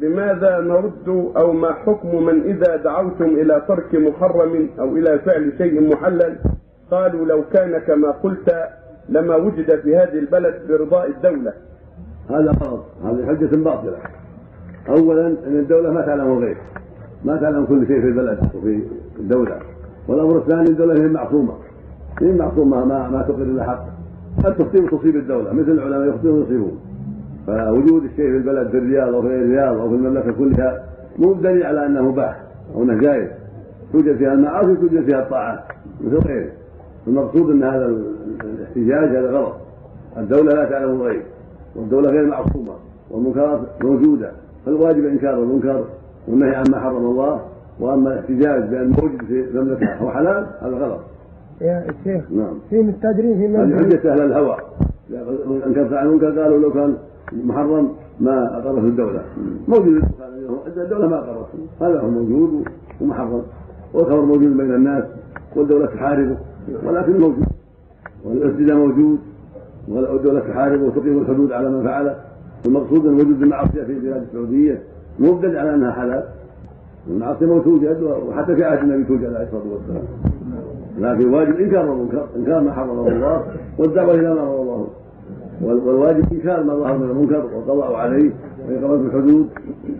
بماذا نرد أو ما حكم من إذا دعوتم إلى ترك محرم أو إلى فعل شيء محلل قالوا لو كان كما قلت لما وجد في هذه البلد برضاء الدولة؟ هذا غلط، هذه حجة باطلة. أولا أن الدولة ما تعلم غير، ما تعلم كل شيء في البلد وفي الدولة. والأمر الثاني الدولة هي معصومة، هي معصومة ما تقر إلا حق، قد تخطئ وتصيب الدولة مثل العلماء يخطئون ويصيبون. فوجود الشيء في البلد في الرياض أو في غير الرياض أو في المملكة كلها مو بدليل على أنه مباح أو أنه جائز، توجد فيها المعاصي وتوجد فيها الطاعات مثل غيره. المقصود أن هذا الاحتجاج هذا غلط، الدولة لا تعلم الغيب والدولة غير معصومة والمنكرات موجودة، فالواجب إنكار المنكر والنهي عما حرم الله. وأما الاحتجاج بأن موجود في المملكة هو حلال هذا غلط يا شيخ. نعم، في مستاجرين في مملكة هذه حجة أهل الهوى، أنكرت عن المنكر قالوا لو كان محرم ما أقرته الدولة، موجود الدولة ما أقرته، هذا هو موجود ومحرم والخبر موجود بين الناس والدولة تحاربه، ولكن موجود والأسجد موجود والدولة تحاربه وتقيم الحدود على ما فعله. المقصود أن وجود المعصية في البلاد السعودية مو بدل على أنها حلال، المعصية ما توجد وحتى في عهد النبي توجد عليه الصلاة والسلام، لكن واجب إنكار المنكر، إنكار ما حرمه الله والدعوة إلى ما حرم الله، والواجب إنكار ما ظهر من المنكر والقضاء عليه وإقامة الحدود.